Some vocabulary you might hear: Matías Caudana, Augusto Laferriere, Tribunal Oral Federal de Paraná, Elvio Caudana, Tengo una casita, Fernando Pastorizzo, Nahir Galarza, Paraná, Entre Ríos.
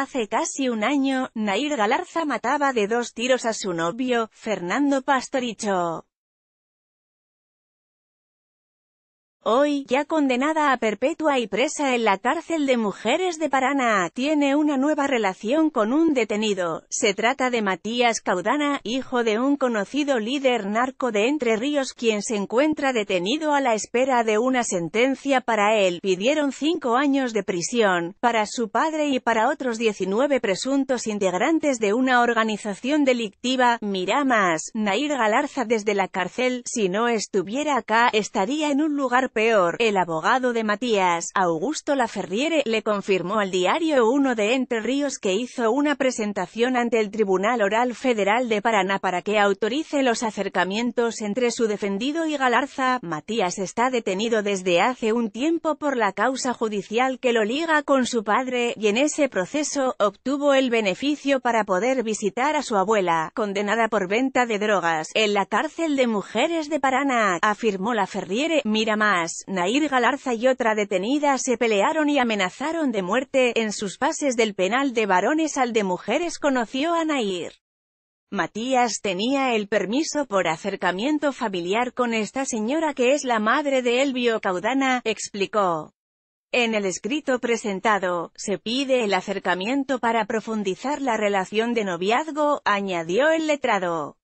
Hace casi un año, Nahir Galarza mataba de 2 tiros a su novio, Fernando Pastorizzo. Hoy, ya condenada a perpetua y presa en la cárcel de mujeres de Paraná, tiene una nueva relación con un detenido. Se trata de Matías Caudana, hijo de un conocido líder narco de Entre Ríos, quien se encuentra detenido a la espera de una sentencia para él. Pidieron 5 años de prisión para su padre y para otros 19 presuntos integrantes de una organización delictiva. Mira más, Nahir Galarza desde la cárcel. Si no estuviera acá, estaría en un lugar peor. El abogado de Matías, Augusto Laferriere, le confirmó al diario 1 de Entre Ríos que hizo una presentación ante el Tribunal Oral Federal de Paraná para que autorice los acercamientos entre su defendido y Galarza. Matías está detenido desde hace un tiempo por la causa judicial que lo liga con su padre, y en ese proceso obtuvo el beneficio para poder visitar a su abuela, condenada por venta de drogas, en la cárcel de mujeres de Paraná, afirmó Laferriere. Mira más, Nahir Galarza y otra detenida se pelearon y amenazaron de muerte. En sus pases del penal de varones al de mujeres conoció a Nahir. Matías tenía el permiso por acercamiento familiar con esta señora, que es la madre de Elvio Caudana, explicó. En el escrito presentado, se pide el acercamiento para profundizar la relación de noviazgo, añadió el letrado.